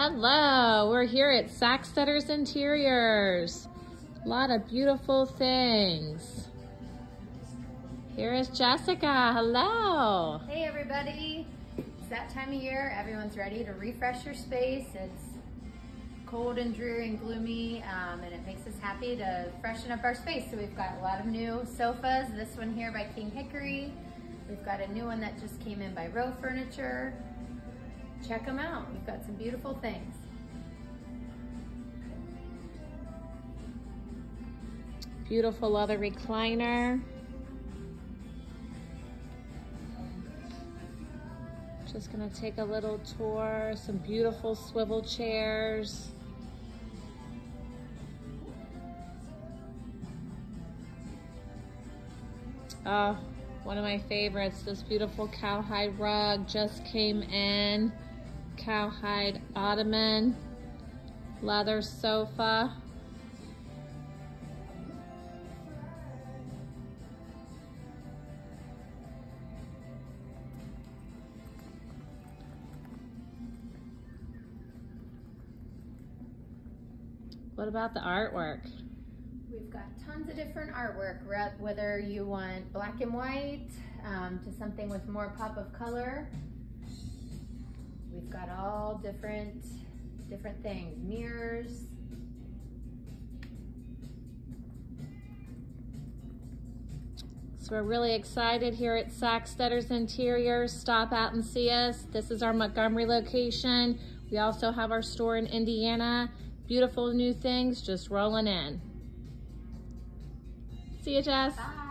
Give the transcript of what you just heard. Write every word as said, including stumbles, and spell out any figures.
Hello, we're here at Sacksteder's Interiors. A lot of beautiful things. Here is Jessica. Hello. Hey everybody. It's that time of year. Everyone's ready to refresh your space. It's cold and dreary and gloomy, um, and it makes us happy to freshen up our space. So we've got a lot of new sofas. This one here by King Hickory. We've got a new one that just came in by Rowe Furniture. Check them out. We've got some beautiful things. Beautiful leather recliner. Just gonna take a little tour. Some beautiful swivel chairs. Oh, one of my favorites, this beautiful cowhide rug just came in. Cowhide ottoman, leather sofa. What about the artwork? We've got tons of different artwork, whether you want black and white um, to something with more pop of color. We've got all different, different things, mirrors. So we're really excited here at Sacksteder's Interiors. Stop out and see us. This is our Montgomery location. We also have our store in Indiana. Beautiful new things just rolling in. See you, Jess. Bye.